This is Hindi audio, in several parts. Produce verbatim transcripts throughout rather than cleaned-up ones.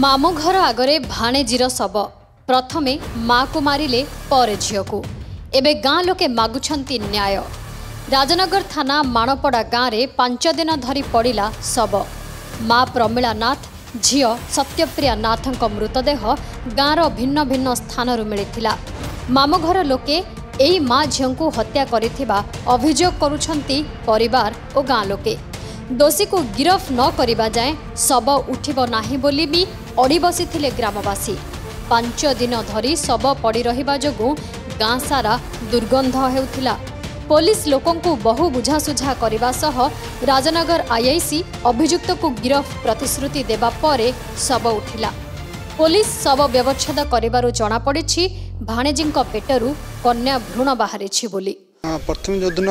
मामू घर आगरे भाणेजीर शव प्रथमे माँ को मारिले पर झील को एबे गाँ लोके मागुछंती न्याय। राजनगर थाना माणपड़ा गाँव पांच दिन धरी पड़ा शव। माँ प्रमिला नाथ झी सत्यप्रिया नाथ मृतदेह गाँव भिन्न भिन्न स्थानरू मिलिथिला। मामू घर लोके एई माँ झी को हत्या करिथिबा अभियोग करुछंती परिवार और गाँ लोके। दोषी को गिरफ न करिबा जाए शव उठिबो नाही बोली भी अड़ी बसिथिले ग्रामवासी। पांच दिन धरी शव पड़ी रहिबा जोगु गाँ सारा दुर्गंध हेउथिला। पुलिस लोकंकु बहु बुझासुझा करिबा सह राजनगर आई आई सी अभियुक्त को गिरफ प्रतिश्रुति देबा परे शव उठिला। पुलिस शव व्यवच्छेद करिबारु जणा पड़िछि भाणेजींक पेटरु कन्या भ्रूण बाहरिछि बोली। प्रथम जदिन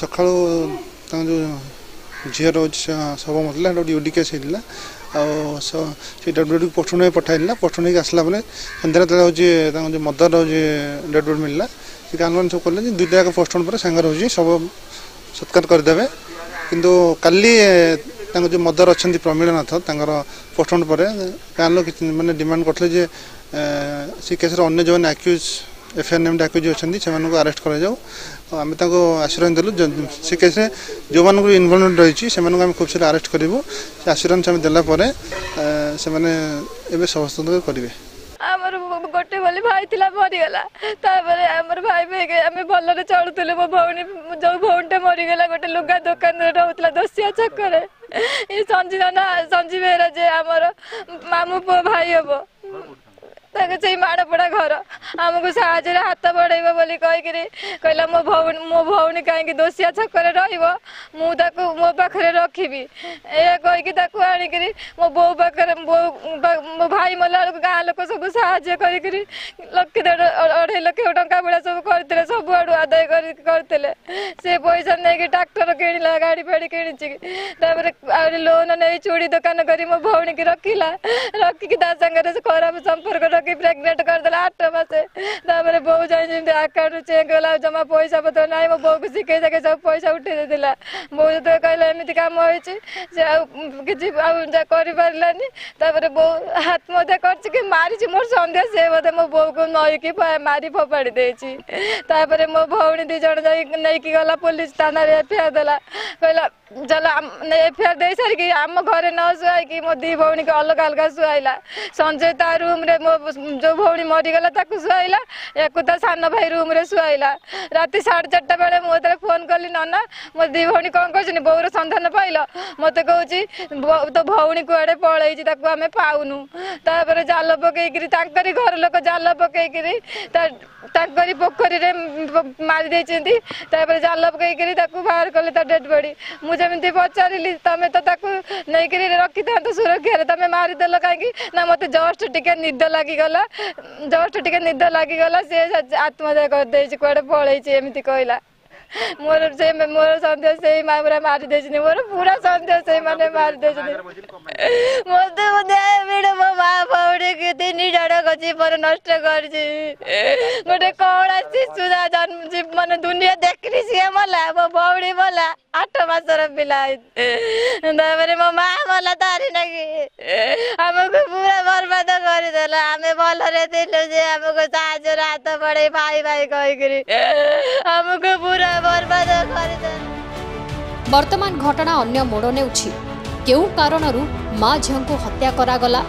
सखाळो ता जो झीर शव मतलब ड्यूटी केस होता है डेडबडी पठन पठाइला। पठन आसला हूँ मदर हूँ डेडबडी मिलला। कानून सब कले दुईटा एक पोस्टन पर सांगर हो सब सत्कार करदे। किंतु काली जो मदर अच्छा प्रमिला नाथ पोस्टन पर गाँव लोग मैंने डिमांड करते से केस अगर जो accused F I R named डाक्यूज अच्छे से आरेस्ट करें। आम आश्वासन देलु से केस जो मान इनवल्वमेंट रही से खूब शीघ्र आरेस्ट करूँ। आश्वासन से देलापर से हस्तांतर करेंगे। गोटे भले भाई थिला मरीगला भाई आम भल चलुले मो भी जो भौणीटे मरीगला गोटे लुगा दुकान रोला दोसिया छकरे ये संजीवना संजीव बेहरा जे आमर मामू पु भाई हम माड़पड़ा घर आमको साहज हाथ बढ़ेब बोली कहला मो मो भौणी कहीं दोसिया छकरे रुक मो पाखे रखी या कहीकि आणिक मो बो पाखे मो भाई मला गाँ लोक सब साहय कर लक्ष देढ़ अढ़ाई लक्ष टा भाड़ा सब करते सब आड़ आदाय करते से पैसा नहीं ट्राक्टर किणला गाड़ी फाड़ी कि लोन नहीं चूड़ी दुकान कर मो भौणी की रखिला रखिकी सागर से खराब संपर्क रखी प्रेगनेट करदे आठ मसे बो जाए आकाउंट चेक गला जमा पैसा पत्र ना मो बो को शिखे सके सब पैसा उठे देला। बो जो कहला एमती कम हो पारे बो आत्महत्या कर मारी मोर सन्देह से बोधे मो बो को नईकि मारी फोपाड़ी देपर मो भौणी दीज नहीं गला पुलिस थाना एफ आई आर देला। कहला चलो एफ आई आर दे सारिकी आम घर न शुआई मो दी भौणी की अलग अलग शुआला। संजय ता रूम रे मो जो भौणी मरीगला शुआला या सान भाई रूम रे शुआला। राति साढ़े चार्टा बेले मो तेरे फोन कली नना मो दी भौणी कौन कर बोर सन्धान पाइल मत कह तो भौणी कड़े पलैची आम पाऊनु तापर जाल पकईकरी घर लोक जाल पकईकरी पोखरी मारी तापर जाल पकईकरी बाहर कले डेड बॉडी। मुझे पचारे तमें तो नहीं रखी था तो सुरक्षा तुम मारिदेल कहीं ना मत जस्ट टे निद लगिगला जस्ट टे निद लगिगला से आत्महत्या करदे कड़े पलैची एमती कहला। मोर से मोर सन्देह से मामरा मारी देछनी मोर पूरा सन्देह से माने मारी देछनी मोते मोते वीडियो मो मा पावडे के तीन डडा गजी पर नष्ट करजी गोटे कोड़ा शिशुदा जन्म जी माने दुनिया देखली से मला मो बावडी मला आठ मास रे पिला दावरे मो मा मला तारी नगी हमको पूरा बर्बाद कर देला। हमें बोल रे देलो जे हमको साज रात पड़े भाई भाई कहि करी हमको पूरा वर्तमान घटना अन्य मोड़ नेउछि। केउ कारणरू माँ झील को हत्या करागला,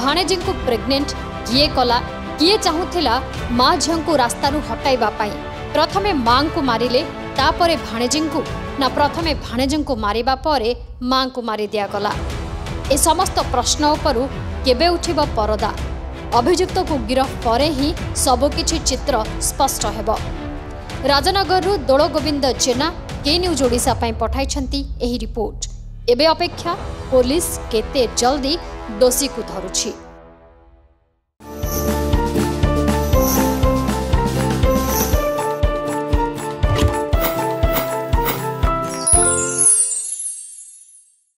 भाणेजी को प्रेग्नेंट किए कला, किए चाहूथिला माँ झील को रास्तारू हटाइबा पाई। प्रथमे माँ को मारिले तापरे भाणेजी को ना प्रथमे भाणेजी को मारिबा परे माँ को मारि दिया गला। ए समस्त प्रश्न उपरू केबे उठिबो परदा। अभियुक्त को गिरफ परे ही सब किछि चित्र स्पष्ट हेबो। राजनगरु दोल गोविंद जेना के न्यूज ओडिशा पाई पठाइछंती एही रिपोर्ट। एबे अपेक्षा पुलिस केते जल्दी दोषी को धरुछि।